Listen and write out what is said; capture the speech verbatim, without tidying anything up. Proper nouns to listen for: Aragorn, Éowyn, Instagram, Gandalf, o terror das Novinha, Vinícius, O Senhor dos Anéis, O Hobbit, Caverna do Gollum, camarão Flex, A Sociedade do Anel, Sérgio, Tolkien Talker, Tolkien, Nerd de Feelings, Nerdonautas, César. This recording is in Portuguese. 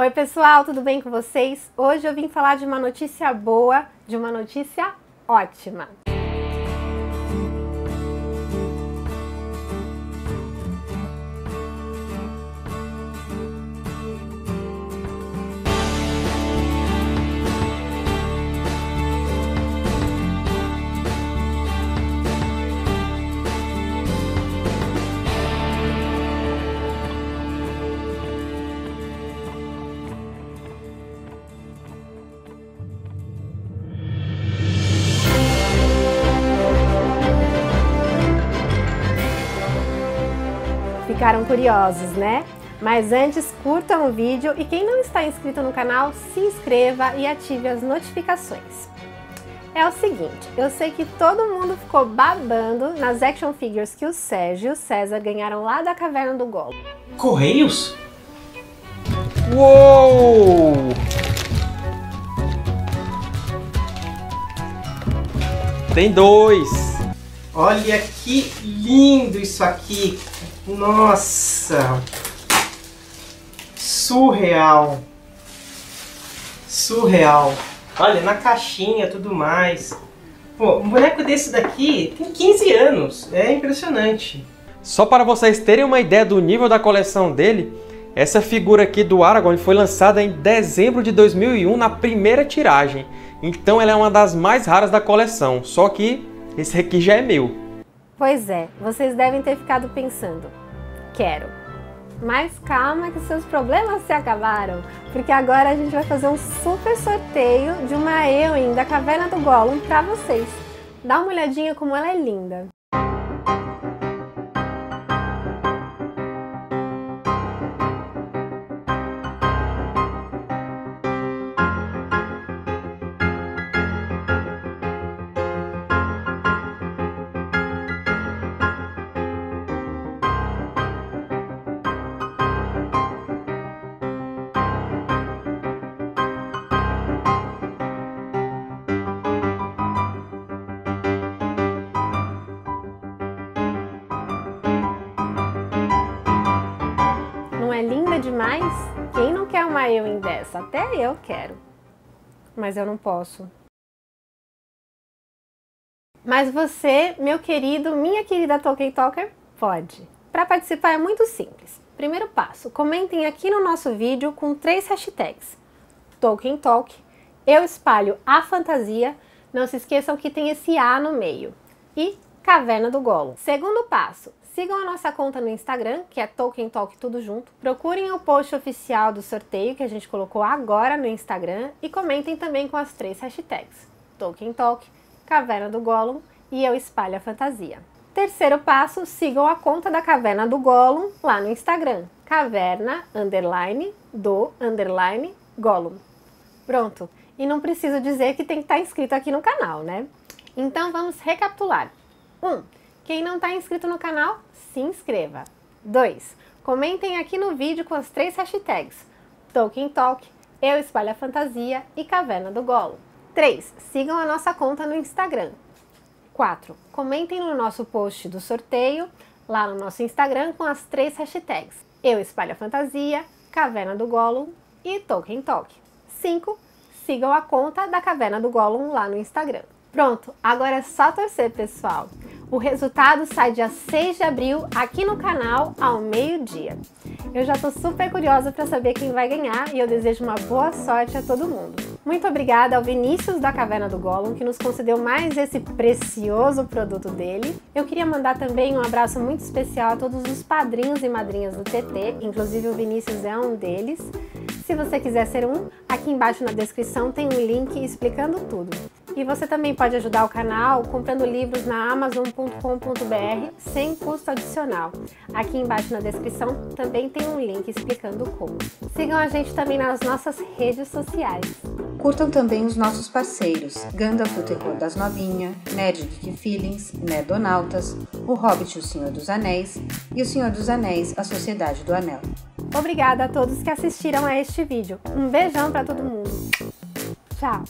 Oi pessoal, tudo bem com vocês? Hoje eu vim falar de uma notícia boa, de uma notícia ótima. Ficaram curiosos, né? Mas antes, curtam o vídeo e quem não está inscrito no canal, se inscreva e ative as notificações. É o seguinte, eu sei que todo mundo ficou babando nas action figures que o Sérgio e o César ganharam lá da Caverna do Gollum. Correios? Uou! Tem dois! Olha que lindo isso aqui! Nossa! Surreal! Surreal! Olha, na caixinha e tudo mais. Pô, um boneco desse daqui tem quinze anos. É impressionante. Só para vocês terem uma ideia do nível da coleção dele, essa figura aqui do Aragorn foi lançada em dezembro de dois mil e um na primeira tiragem. Então ela é uma das mais raras da coleção. Só que esse aqui já é meu. Pois é, vocês devem ter ficado pensando, quero. Mas calma que seus problemas se acabaram, porque agora a gente vai fazer um super sorteio de uma Éowyn da Caverna do Gollum para vocês. Dá uma olhadinha como ela é linda. Demais? Quem não quer uma Éowyn dessa? Até eu quero, mas eu não posso. Mas você, meu querido, minha querida Tolkien Talker, pode. Para participar é muito simples. Primeiro passo, comentem aqui no nosso vídeo com três hashtags. Tolkien Talk, eu espalho a fantasia, não se esqueçam que tem esse A no meio, e Caverna do Gollum. Segundo passo, sigam a nossa conta no Instagram, que é Tolkien Talk tudo junto. Procurem o post oficial do sorteio que a gente colocou agora no Instagram e comentem também com as três hashtags. Tolkien Talk, Caverna do Gollum e Eu Espalho a Fantasia. Terceiro passo, sigam a conta da Caverna do Gollum lá no Instagram. Caverna, underline, do, underline, Gollum. Pronto. E não preciso dizer que tem que estar inscrito aqui no canal, né? Então vamos recapitular. um. Quem não está inscrito no canal, se inscreva. dois. Comentem aqui no vídeo com as três hashtags. Tolkien Talk, Eu Espalho a Fantasia e Caverna do Gollum. três. Sigam a nossa conta no Instagram. quatro. Comentem no nosso post do sorteio, lá no nosso Instagram, com as três hashtags. Eu Espalho a Fantasia, Caverna do Gollum e Tolkien Talk. cinco. Sigam a conta da Caverna do Gollum lá no Instagram. Pronto, agora é só torcer, pessoal. O resultado sai dia seis de abril aqui no canal ao meio-dia. Eu já tô super curiosa para saber quem vai ganhar e eu desejo uma boa sorte a todo mundo. Muito obrigada ao Vinícius da Caverna do Gollum que nos concedeu mais esse precioso produto dele. Eu queria mandar também um abraço muito especial a todos os padrinhos e madrinhas do T T, inclusive o Vinícius é um deles. Se você quiser ser um, aqui embaixo na descrição tem um link explicando tudo. E você também pode ajudar o canal comprando livros na amazon ponto com ponto br sem custo adicional. Aqui embaixo na descrição também tem um link explicando como. Sigam a gente também nas nossas redes sociais. Curtam também os nossos parceiros, Gandalf, o Terror das Novinha, Nerd de Feelings, Nerdonautas, O Hobbit, o Senhor dos Anéis e O Senhor dos Anéis, A Sociedade do Anel. Obrigada a todos que assistiram a este vídeo. Um beijão para todo mundo. Tchau!